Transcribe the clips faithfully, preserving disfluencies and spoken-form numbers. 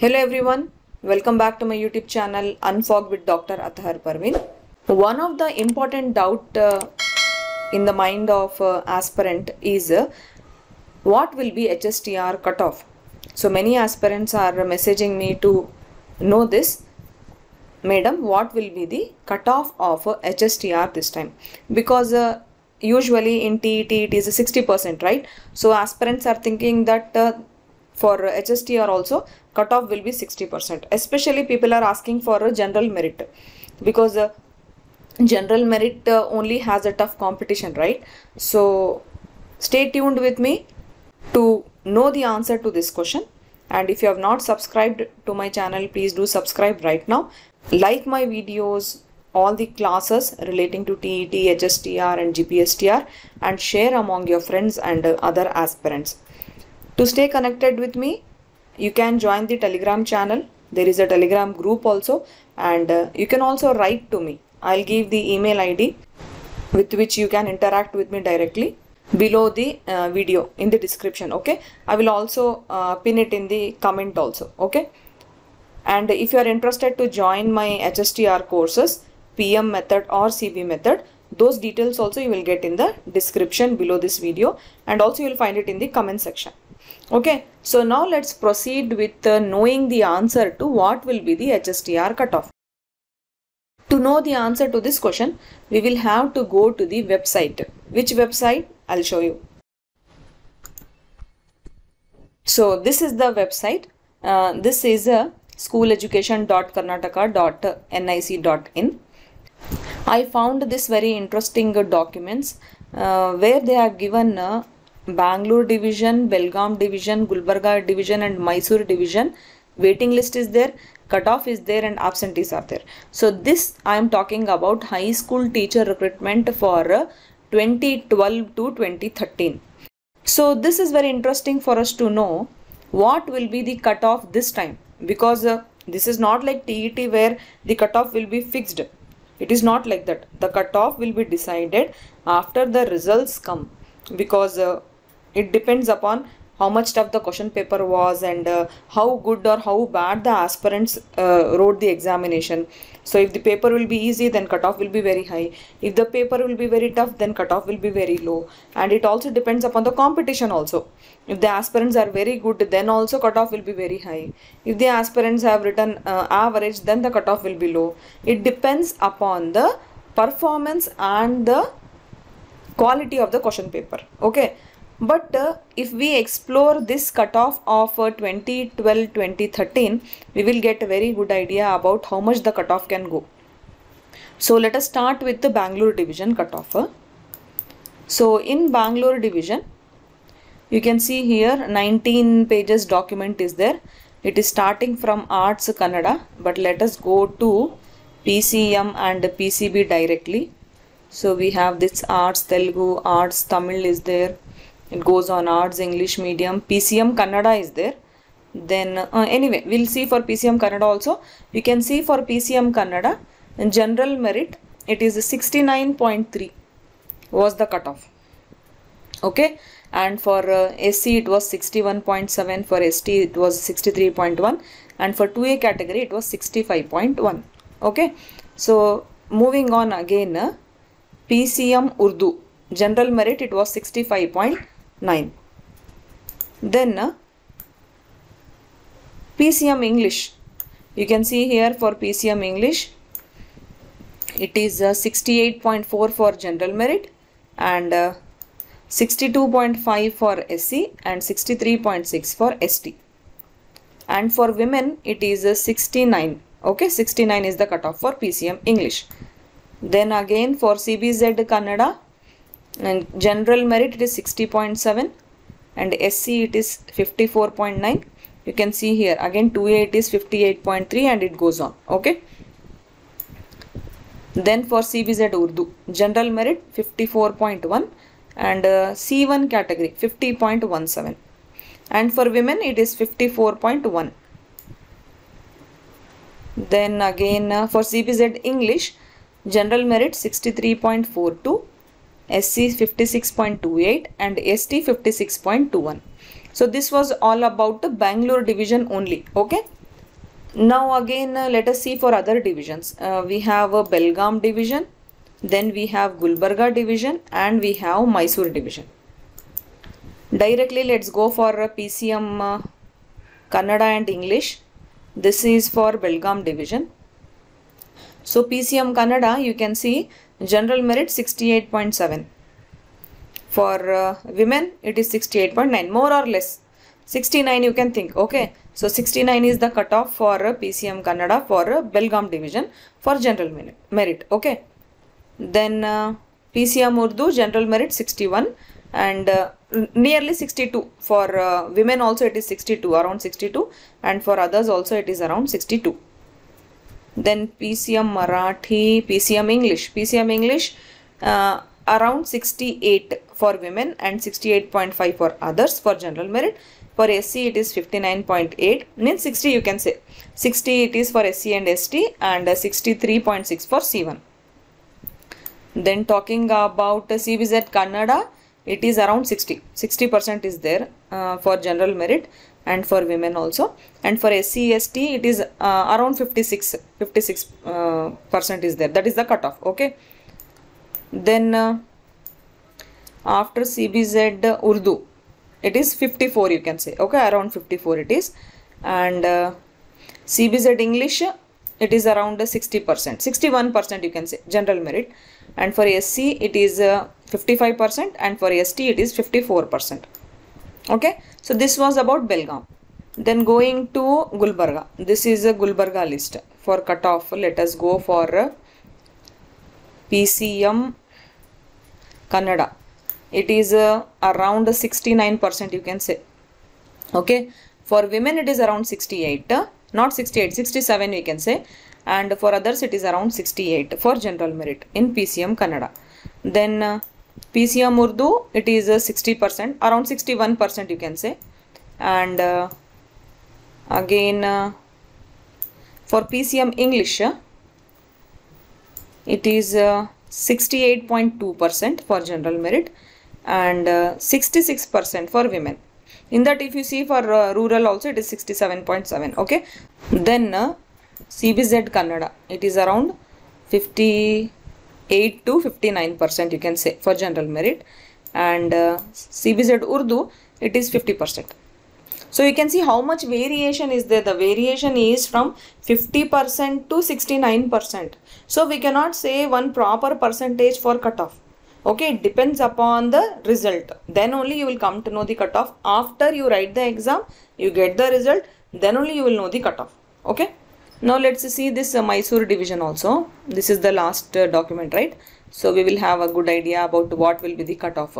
Hello everyone, welcome back to my YouTube channel Unfog with Doctor Atahar Parveen. One of the important doubt uh, in the mind of uh, aspirant is uh, what will be H S T R cutoff. So many aspirants are messaging me to know this. Madam, what will be the cutoff of uh, H S T R this time? Because uh, usually in T E T it is a sixty percent, right? So aspirants are thinking that uh, for H S T R also cutoff will be sixty percent. Especially people are asking for a general merit, because uh, general merit uh, only has a tough competition, right? So stay tuned with me to know the answer to this question. And if you have not subscribed to my channel, please do subscribe right now. Like my videos, all the classes relating to T E T, H S T R and G P S T R, and share among your friends and uh, other aspirants. To stay connected with me, you can join the Telegram channel. There is a Telegram group also, and uh, you can also write to me. I'll give the email I D with which you can interact with me directly below the uh, video in the description, okay? I will also uh, pin it in the comment also, okay? And if you are interested to join my H S T R courses, P M method or C B method, those details also you will get in the description below this video, and also you will find it in the comment section. Okay, so now let's proceed with uh, knowing the answer to what will be the H S T R cutoff. To know the answer to this question, we will have to go to the website. Which website? I'll show you. So this is the website. Uh, this is uh, school education dot karnataka dot N I C dot in. I found this very interesting uh, documents uh, where they are given uh, Bangalore division, Belgaum division, Gulbarga division and Mysore division. Waiting list is there, cutoff is there and absentees are there. So this I am talking about high school teacher recruitment for uh, twenty twelve to twenty thirteen. So this is very interesting for us to know what will be the cutoff this time, because uh, this is not like T E T where the cutoff will be fixed. It is not like that. The cutoff will be decided after the results come, because uh, it depends upon how much tough the question paper was and uh, how good or how bad the aspirants uh, wrote the examination. So if the paper will be easy, then cutoff will be very high. If the paper will be very tough, then cutoff will be very low. And it also depends upon the competition also. If the aspirants are very good, then also cutoff will be very high. If the aspirants have written uh, average, then the cutoff will be low. It depends upon the performance and the quality of the question paper, okay? But uh, if we explore this cutoff of uh, twenty twelve to twenty thirteen, we will get a very good idea about how much the cutoff can go. So let us start with the Bangalore division cutoff. So in Bangalore division, you can see here nineteen pages document is there. It is starting from Arts Kannada, but let us go to P C M and P C B directly. So we have this Arts Telugu, Arts Tamil is there. It goes on Arts English medium. P C M Kannada is there. Then uh, anyway, we'll see for P C M Kannada also. You can see for P C M Kannada in general merit, it is sixty-nine point three was the cutoff. Okay, and for uh, S C it was sixty-one point seven, for S T it was sixty-three point one, and for two A category it was sixty-five point one. Okay, so moving on again, uh, P C M Urdu general merit it was sixty-five point nine. Then uh, P C M English, you can see here for P C M English it is uh, sixty-eight point four for general merit, and uh, sixty-two point five for S C, and sixty-three point six for S T. And for women it is uh, sixty-nine. Okay, sixty-nine is the cutoff for P C M English. Then again for C B Z Kannada, and general merit it is sixty point seven, and S C it is fifty-four point nine. You can see here again two A it is fifty-eight point three, and it goes on. Okay. Then for C B Z Urdu, general merit fifty-four point one, and uh, C one category fifty point one seven, and for women it is fifty-four point one. Then again uh, for C B Z English, general merit sixty-three point four two, S C fifty-six point two eight, and S T fifty-six point two one. So this was all about the Bangalore division only, okay? Now again uh, let us see for other divisions. Uh, we have a Belgaum division, then we have Gulbarga division, and we have Mysore division. Directly let's go for a P C M uh, Kannada and English. This is for Belgaum division. So P C M Kannada, you can see general merit sixty-eight point seven. For uh, women it is sixty-eight point nine, more or less sixty-nine you can think. Okay, so sixty-nine is the cutoff for uh, P C M Kannada for uh, Belgaum division for general merit. Okay, then uh, P C M Urdu general merit sixty-one and uh, nearly sixty-two. For uh, women also it is sixty-two, around sixty-two, and for others also it is around sixty-two. Then P C M Marathi, P C M English, P C M English uh, around sixty-eight for women and sixty-eight point five for others for general merit. For S C it is fifty-nine point eight, means sixty you can say. sixty it is for S C and S T, and sixty-three point six for C one. Then talking about C B Z Kannada, it is around sixty. sixty percent is there uh, for general merit and for women also. And for S C, S T it is uh, around fifty-six. fifty-six uh, percent is there. That is the cutoff. Okay. Then uh, after C B Z uh, Urdu, it is fifty-four you can say. Okay, around fifty-four it is. And uh, C B Z English, it is around sixty percent. sixty-one percent you can say, general merit. And for S C it is uh, fifty-five percent, and for S T it is fifty-four percent. Okay, so this was about Belgaum. Then going to Gulbarga. This is a Gulbarga list for cutoff. Let us go for uh, P C M Kannada. It is uh, around sixty-nine percent you can say. Okay, for women it is around sixty-eight, uh, not sixty-eight, sixty-seven we can say, and for others it is around sixty-eight for general merit in P C M Kannada. Then uh, P C M Urdu it is uh, sixty percent, around sixty-one percent you can say, and uh, again uh, for P C M English uh, it is sixty-eight point two percent uh, for general merit and sixty-six percent uh, for women. In that if you see for uh, rural also it is sixty-seven point seven. Okay, then uh, C B Z Kannada it is around fifty-eight to fifty-nine percent you can say for general merit, and uh, C B Z Urdu it is fifty percent. So you can see how much variation is there. The variation is from fifty percent to sixty-nine percent. So we cannot say one proper percentage for cutoff. Okay, it depends upon the result. Then only you will come to know the cutoff. After you write the exam, you get the result, then only you will know the cutoff. Okay. Now let's see this uh, Mysore division also. This is the last uh, document, right? So we will have a good idea about what will be the cutoff.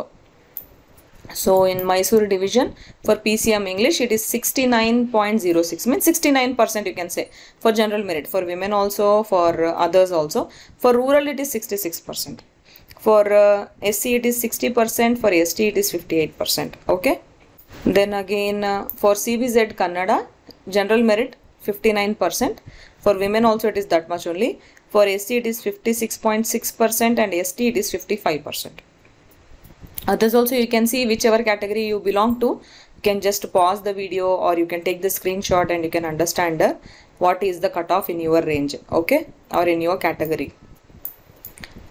So in Mysore division for P C M English it is sixty-nine point zero six, means sixty-nine percent you can say for general merit, for women also, for uh, others also. For rural it is sixty-six percent, for uh, S C it is sixty percent, for S T it is fifty-eight percent. Okay, then again uh, for C B Z Kannada general merit fifty-nine percent, for women also it is that much only, for S C it is fifty-six point six percent and S T it is fifty-five percent. Others also you can see whichever category you belong to. You can just pause the video or you can take the screenshot and you can understand uh, what is the cutoff in your range, okay, or in your category.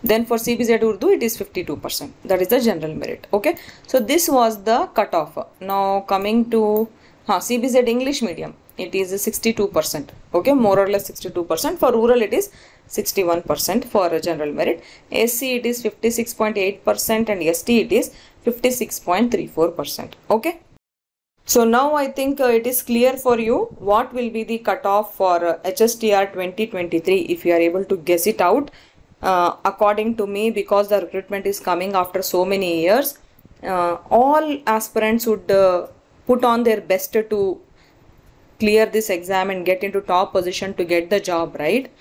Then for C B Z Urdu it is fifty-two percent, that is the general merit. Okay, so this was the cutoff. Now coming to uh, C B Z English medium. It is sixty-two percent, okay, more or less sixty-two percent. For rural it is sixty-one percent for general merit. S C it is fifty-six point eight percent and S T it is fifty-six point three four percent. Okay, so now I think uh, it is clear for you what will be the cutoff for uh, H S T R twenty twenty-three if you are able to guess it out. Uh, according to me, because the recruitment is coming after so many years, uh, all aspirants would uh, put on their best to clear this exam and get into top position to get the job, right?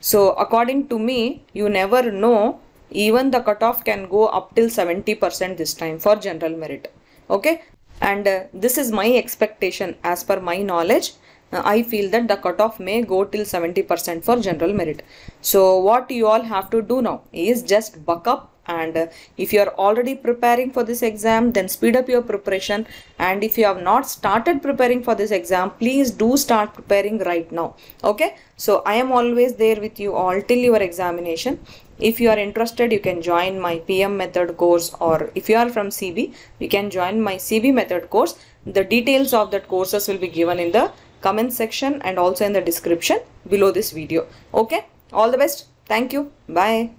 So according to me, you never know, even the cutoff can go up till seventy percent this time for general merit. Okay, and uh, this is my expectation. As per my knowledge, uh, I feel that the cutoff may go till seventy percent for general merit. So what you all have to do now is just buck up And uh, if you are already preparing for this exam, then speed up your preparation. And if you have not started preparing for this exam, please do start preparing right now. Okay, so I am always there with you all till your examination. If you are interested, you can join my P M method course, or if you are from C B, you can join my C B method course. The details of that courses will be given in the comment section and also in the description below this video. Okay, all the best. Thank you. Bye.